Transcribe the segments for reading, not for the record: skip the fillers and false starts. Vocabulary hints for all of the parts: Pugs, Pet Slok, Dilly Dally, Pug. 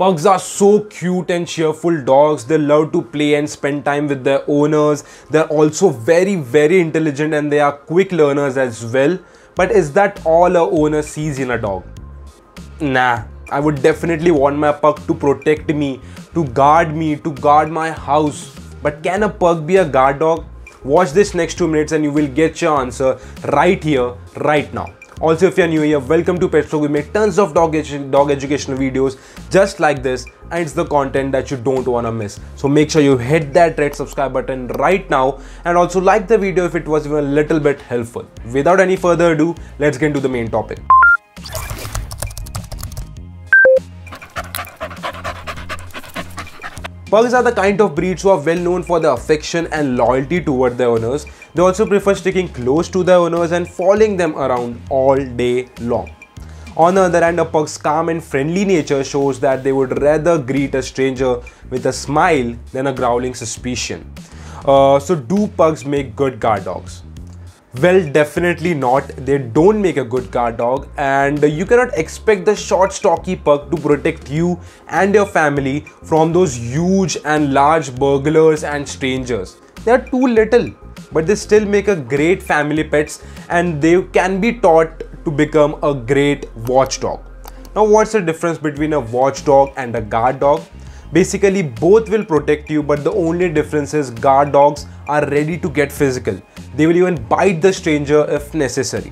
Pugs are so cute and cheerful dogs. They love to play and spend time with their owners. They're also very intelligent and they are quick learners as well. But is that all a owner sees in a dog? Nah, I would definitely want my pug to protect me, to guard my house. But can a pug be a guard dog? Watch this next 2 minutes and you will get your answer right here, right now. Also, if you are new here, welcome to Pet Slok. We make tons of dog educational videos just like this, and it's the content that you don't want to miss. So make sure you hit that red subscribe button right now and also like the video if it was even a little bit helpful. Without any further ado, let's get into the main topic. Pugs are the kind of breeds who are well known for their affection and loyalty toward their owners. They also prefer sticking close to their owners and following them around all day long. On the other hand, a pug's calm and friendly nature shows that they would rather greet a stranger with a smile than a growling suspicion. So do pugs make good guard dogs? Well, definitely not. They don't make a good guard dog, and you cannot expect the short, stocky pug to protect you and your family from those huge and large burglars and strangers. They are too little, but they still make a great family pets, and they can be taught to become a great watchdog. Now, what's the difference between a watchdog and a guard dog? Basically, both will protect you, but the only difference is guard dogs are ready to get physical. They will even bite the stranger if necessary.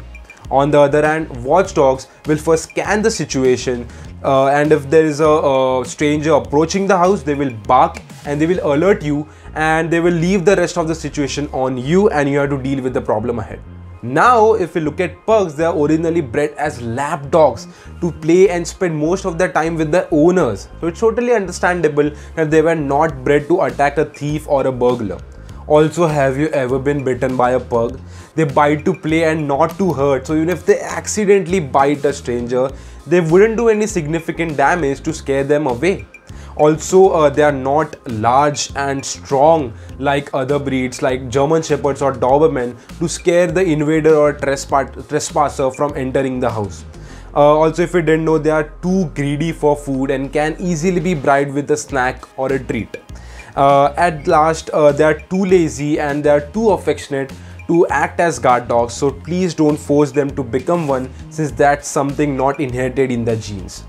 On the other hand, watchdogs will first scan the situation, and if there is a stranger approaching the house, they will bark and they will alert you, and they will leave the rest of the situation on you, and you have to deal with the problem ahead. Now, if we look at pugs, they are originally bred as lap dogs to play and spend most of their time with their owners. So it's totally understandable that they were not bred to attack a thief or a burglar. Also, have you ever been bitten by a pug? They bite to play and not to hurt. So even if they accidentally bite a stranger, they wouldn't do any significant damage to scare them away. Also, they are not large and strong like other breeds like German Shepherds or Doberman to scare the invader or trespasser from entering the house. Also, if you didn't know, they are too greedy for food and can easily be bribed with a snack or a treat. At last, they are too lazy and they are too affectionate to act as guard dogs, so please don't force them to become one, since that's something not inherited in their genes.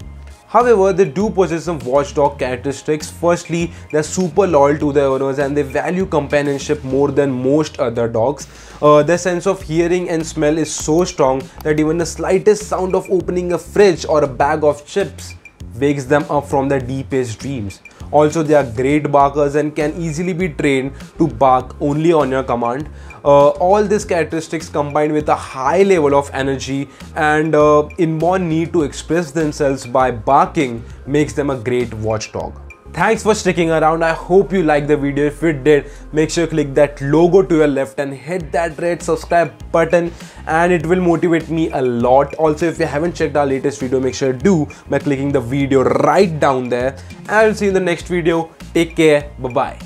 However, they do possess some watchdog characteristics. Firstly, they're super loyal to their owners and they value companionship more than most other dogs. Their sense of hearing and smell is so strong that even the slightest sound of opening a fridge or a bag of chips wakes them up from their deepest dreams. Also, they are great barkers and can easily be trained to bark only on your command. All these characteristics combined with a high level of energy and inborn need to express themselves by barking makes them a great watchdog. Thanks for sticking around. I hope you liked the video. If you did, make sure you click that logo to your left and hit that red subscribe button, and it will motivate me a lot. Also, if you haven't checked our latest video, make sure you do by clicking the video right down there. And I'll see you in the next video. Take care. Bye-bye.